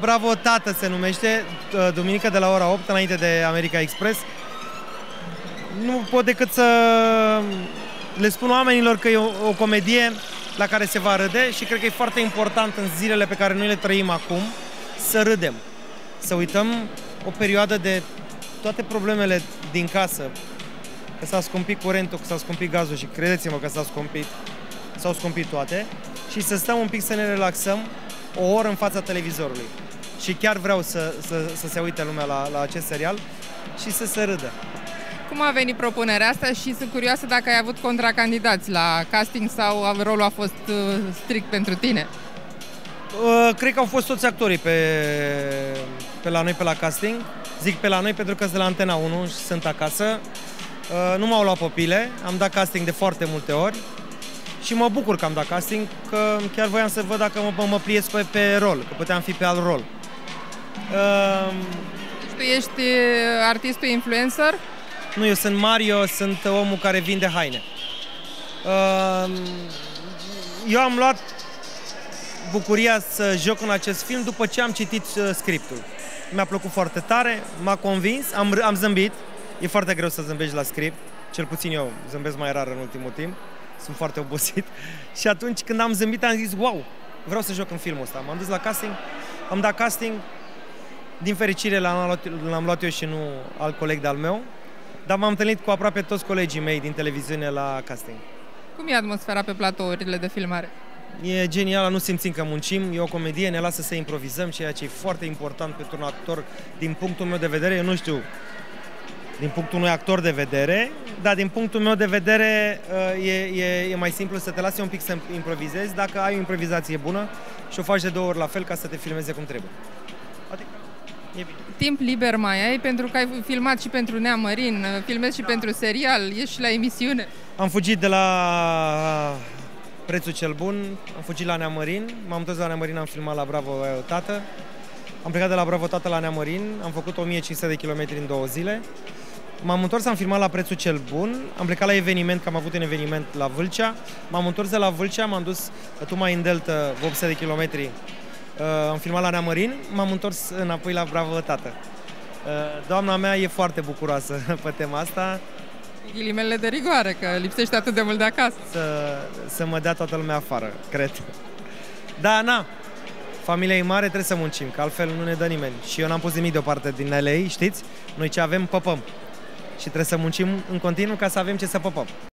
Bravo Tată se numește, duminică de la ora 8, înainte de America Express. Nu pot decât să le spun oamenilor că e o comedie la care se va râde și cred că e foarte important în zilele pe care noi le trăim acum să râdem, să uităm o perioadă de toate problemele din casă, că s-a scumpit curentul, că s-a scumpit gazul și credeți-mă că s-au scumpit toate, și să stăm un pic să ne relaxăm o oră în fața televizorului. Și chiar vreau să se uite lumea la acest serial și să se râdă. Cum a venit propunerea asta și sunt curioasă dacă ai avut contracandidați la casting sau rolul a fost strict pentru tine? Cred că au fost toți actorii pe la noi, pe la casting. Zic pe la noi pentru că sunt de la Antena 1 și sunt acasă. Nu m-au luat pe pile, am dat casting de foarte multe ori și mă bucur că am dat casting, că chiar voiam să văd dacă mă pliesc pe rol, că puteam fi pe alt rol. Tu ești artistul influencer? Nu, eu sunt Mario, sunt omul care vinde haine. Eu am luat bucuria să joc în acest film după ce am citit scriptul. Mi-a plăcut foarte tare, m-a convins, am zâmbit. E foarte greu să zâmbești la script, cel puțin eu zâmbesc mai rar în ultimul timp, sunt foarte obosit. Și atunci când am zâmbit am zis, wow, vreau să joc în filmul ăsta. M-am dus la casting, am dat casting, din fericire l-am luat eu și nu alt coleg de-al meu, dar m-am întâlnit cu aproape toți colegii mei din televiziune la casting. Cum e atmosfera pe platourile de filmare? E genială, nu simțim că muncim, e o comedie, ne lasă să improvizăm, ceea ce e foarte important pentru un actor din punctul meu de vedere, eu nu știu din punctul unui actor de vedere, dar din punctul meu de vedere e mai simplu să te lasi un pic să improvizezi dacă ai o improvizație bună și o faci de două ori la fel ca să te filmeze cum trebuie. Adică, e bine. Timp liber mai ai pentru că ai filmat și pentru Neamărin, filmezi și pentru serial, ești și la emisiune. Am fugit de la Prețul Cel Bun, am fugit la Neamărin, m-am întors la Neamărin, am filmat la Bravo Tată, am plecat de la Bravo Tată la Neamărin, am făcut 1500 de kilometri în 2 zile. M-am întors, am filmat la Prețul Cel Bun, am plecat la eveniment, că am avut un eveniment la Vâlcea, m-am întors de la Vâlcea, m-am dus tocmai în delta, 800 de kilometri, am filmat la Neamărin, m-am întors înapoi la Bravo Tată. Doamna mea e foarte bucuroasă pe tema asta. Ghilimele de rigoare, că lipsește atât de mult de acasă. Să mă dea toată lumea afară, cred. Da, na, familia e mare, trebuie să muncim, că altfel nu ne dă nimeni. Și eu n-am pus nimic deoparte din LA, știți? Noi ce avem, păpăm. Și trebuie să muncim în continuu ca să avem ce să păpăm.